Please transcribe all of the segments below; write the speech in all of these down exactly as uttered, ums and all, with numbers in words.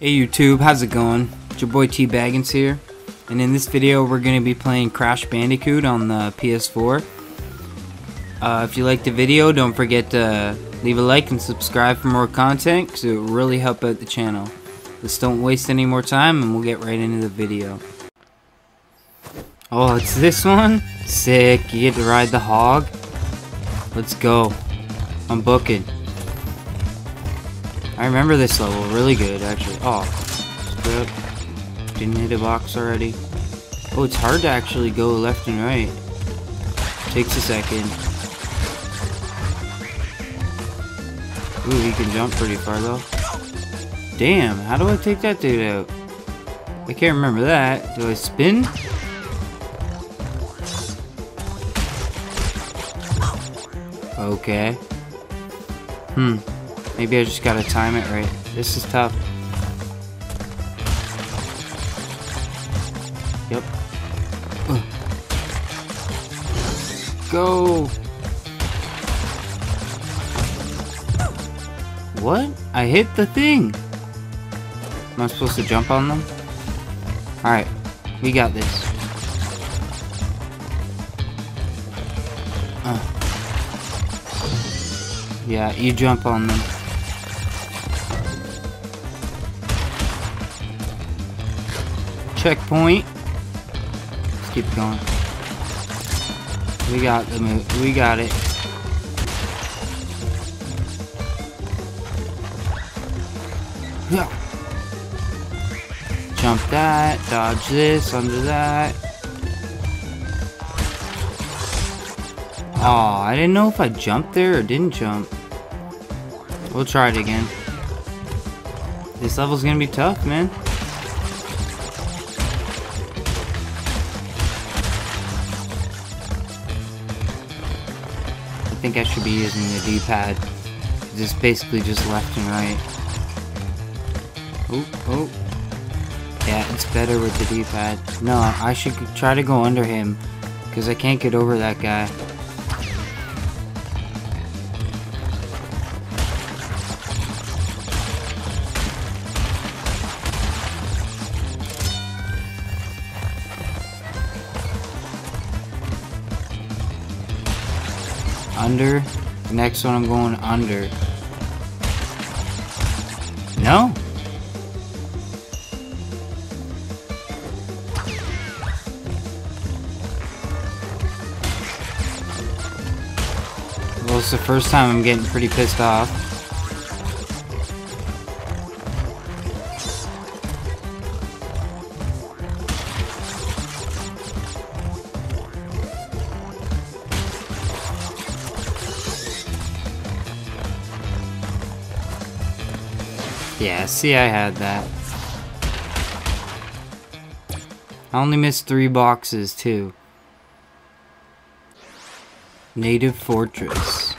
Hey YouTube, how's it going? It's your boy T Baggins here, and in this video we're going to be playing Crash Bandicoot on the P S four. Uh, if you liked the video, don't forget to leave a like and subscribe for more content, because it will really help out the channel. Let's don't waste any more time and we'll get right into the video. Oh, it's this one? Sick, you get to ride the hog? Let's go. I'm booking. I remember this level really good, actually. Oh, didn't hit a box already. Oh, it's hard to actually go left and right. Takes a second. Ooh, he can jump pretty far though. Damn, how do I take that dude out? I can't remember that. Do I spin? Okay. Hmm. Maybe I just gotta time it right. This is tough. Yep. Ugh. Go! What? I hit the thing! Am I supposed to jump on them? Alright. We got this. Uh. Yeah, you jump on them. Checkpoint. Let's keep going. We got the move. We got it. Yeah. Jump that. Dodge this. Under that. Aw, I didn't know if I jumped there or didn't jump. We'll try it again. This level's gonna be tough, man. I think I should be using the D-pad. Just basically just left and right. Oh, oh. Yeah, it's better with the D-pad. No, I should try to go under him, because I can't get over that guy. Under. The next one I'm going under. No? Well, it's the first time I'm getting pretty pissed off. Yeah, see, I had that. I only missed three boxes, too. Native Fortress.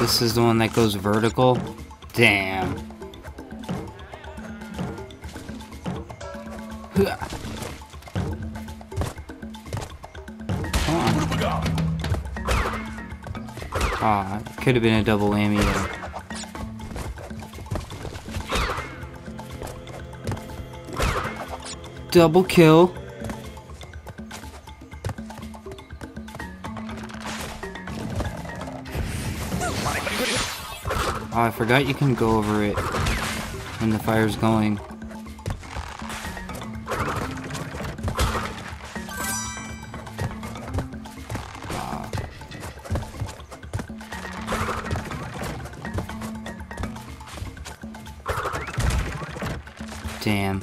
This is the one that goes vertical? Damn. Ah, oh, could have been a double whammy there. Double kill. Oh, I forgot you can go over it when the fire's going. Damn.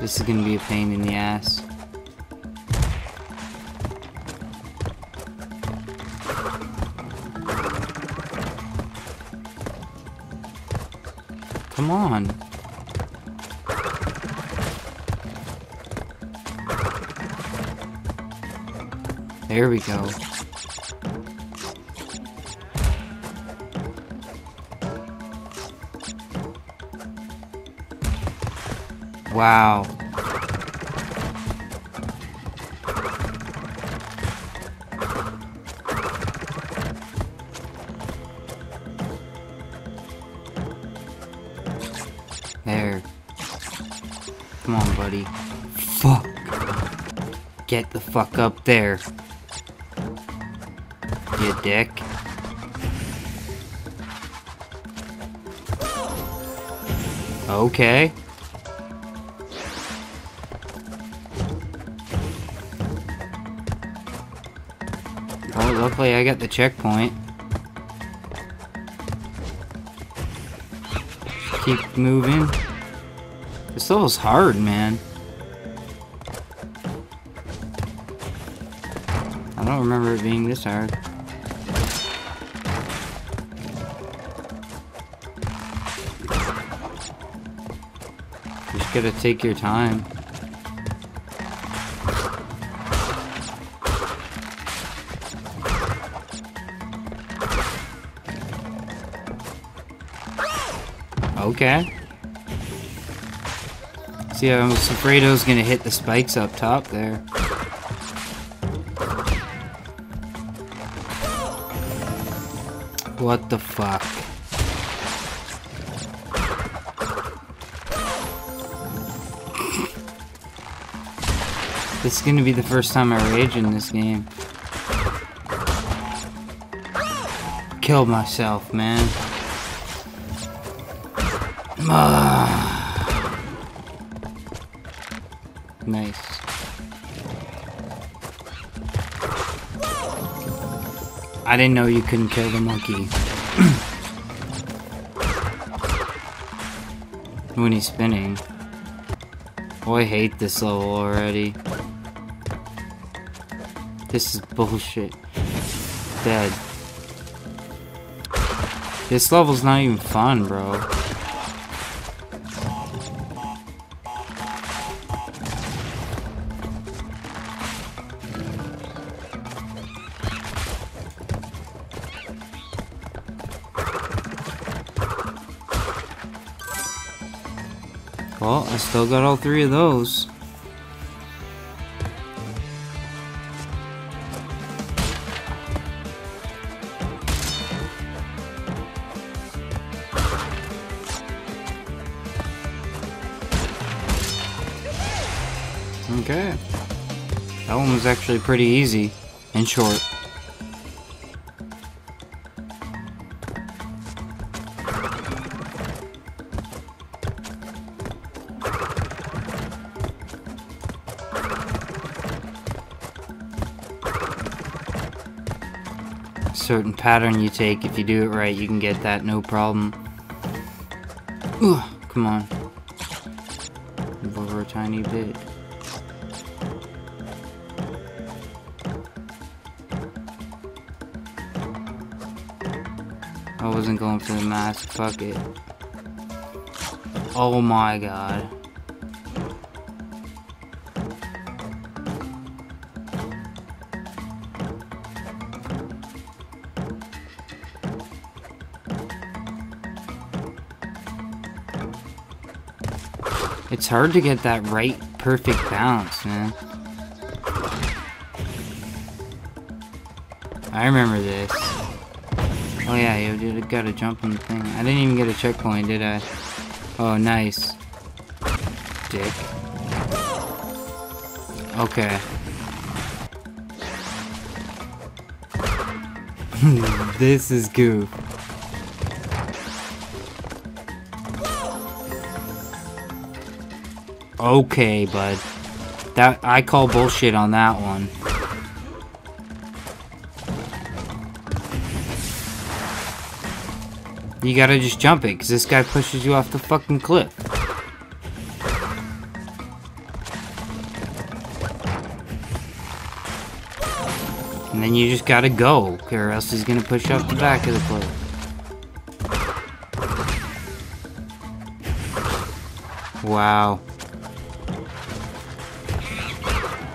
This is gonna be a pain in the ass. Come on. There we go. Wow. There. Come on, buddy. Fuck. Get the fuck up there. You dick. Okay. Oh, luckily I got the checkpoint. Keep moving. This level's hard, man. I don't remember it being this hard. You just gotta take your time. Okay. See, I was afraid I was gonna hit the spikes up top there. What the fuck? This is gonna be the first time I rage in this game. Killed myself, man. Ah. Nice. I didn't know you couldn't kill the monkey. When he's spinning. Oh, I hate this level already. This is bullshit. Dead. This level's not even fun, bro. Well, I still got all three of those. Okay. That one was actually pretty easy and short. Certain pattern you take, if you do it right, you can get that no problem. Ugh, come on. Move over a tiny bit. I wasn't going for the mask, fuck it. Oh my god. It's hard to get that right, perfect balance, man. I remember this. Oh yeah, you gotta jump on the thing. I didn't even get a checkpoint, did I? Oh, nice. Dick. Okay. This is goof. Okay, bud. That I call bullshit on that one. You gotta just jump it, because this guy pushes you off the fucking cliff. And then you just gotta go, or else he's gonna push you off the back of the cliff. Wow.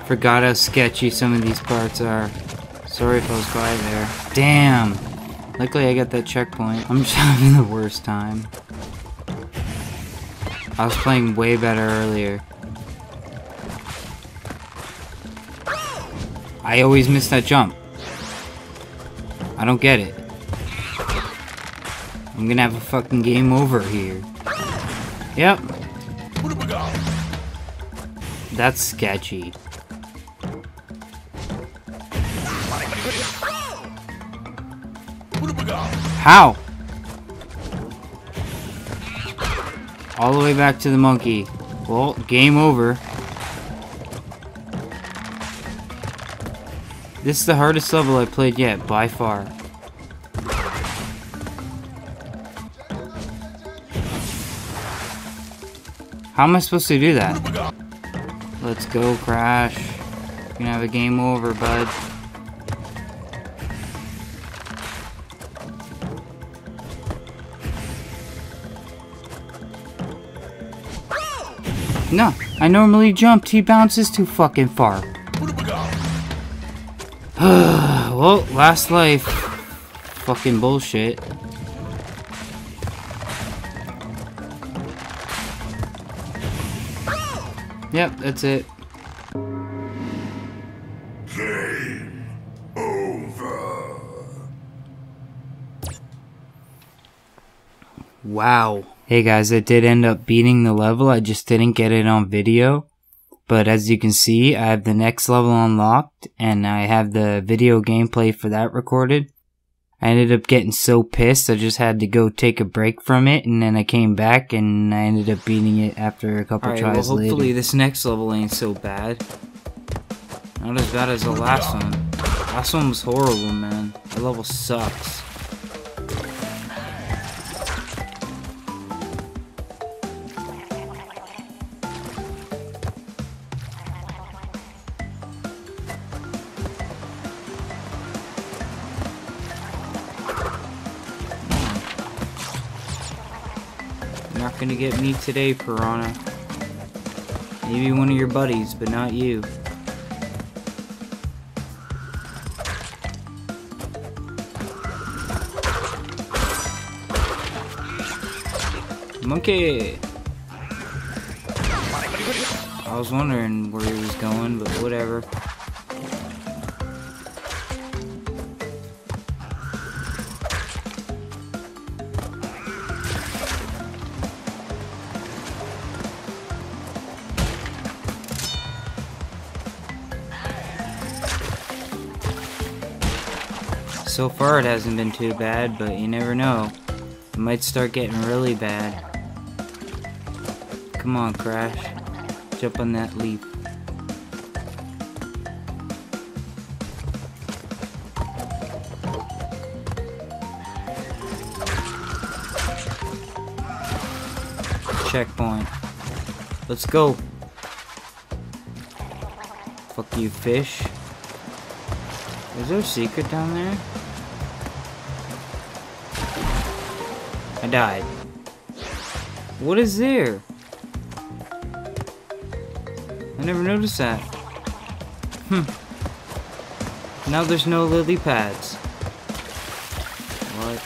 Forgot how sketchy some of these parts are. Sorry if I was quiet there. Damn! Luckily I got that checkpoint. I'm just having the worst time. I was playing way better earlier. I always miss that jump. I don't get it. I'm gonna have a fucking game over here. Yep. That's sketchy. How? All the way back to the monkey. Well, game over. This is the hardest level I played yet, by far. How am I supposed to do that? Let's go, Crash. You're gonna have a game over, bud. No, I normally jumped. He bounces too fucking far. Well, last life. Fucking bullshit. Yep, that's it. Game over. Wow. Hey guys, I did end up beating the level. I just didn't get it on video. But as you can see, I have the next level unlocked, and I have the video gameplay for that recorded. I ended up getting so pissed, I just had to go take a break from it, and then I came back, and I ended up beating it after a couple tries later. Alright, well hopefully this next level ain't so bad. Not as bad as the last one. Last one was horrible, man. That level sucks. Not gonna get me today, Piranha. Maybe one of your buddies, but not you. Monkey! I was wondering where he was going, but whatever. So far it hasn't been too bad, but you never know. It might start getting really bad. Come on, Crash. Jump on that leap. Checkpoint. Let's go. Fuck you, fish. Is there a secret down there? I died. What is there? I never noticed that. Hmm. Now there's no lily pads. What?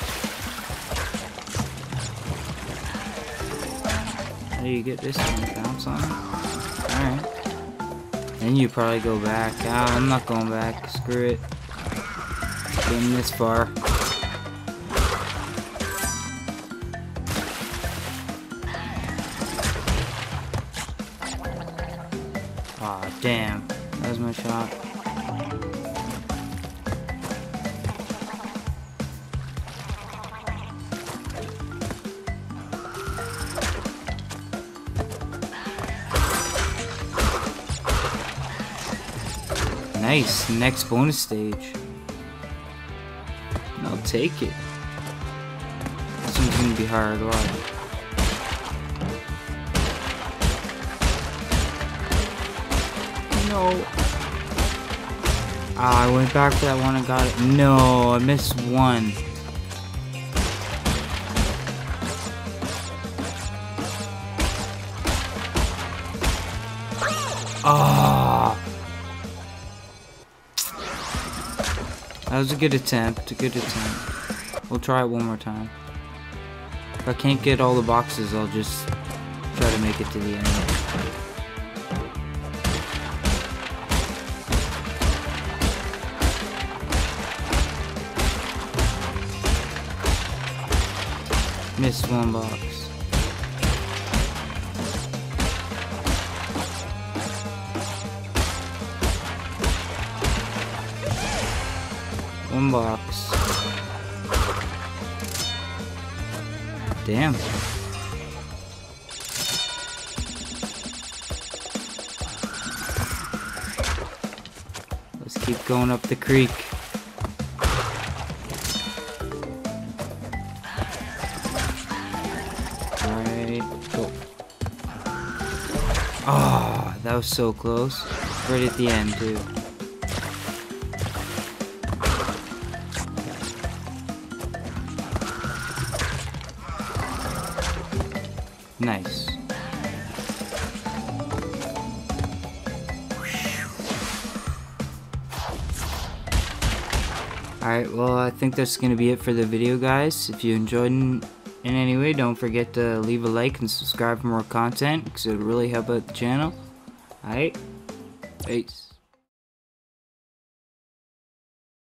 How do you get this one? Bounce on it? Alright. Then you probably go back. Ah, I'm not going back. Screw it. Been this far. Aw, oh, damn. That was my shot. Nice. Next bonus stage. I'll take it. This one's gonna be hard, wow. No. Ah, I went back for that one and got it. No, I missed one. Ah. That was a good attempt. A good attempt. We'll try it one more time. If I can't get all the boxes, I'll just try to make it to the end. Missed one box. Unbox. Damn. Let's keep going up the creek. Alright, go. Oh, that was so close. Right at the end, too. Nice. Alright, well, I think that's going to be it for the video, guys. If you enjoyed in any way, don't forget to leave a like and subscribe for more content, because it would really help out the channel. Alright, peace.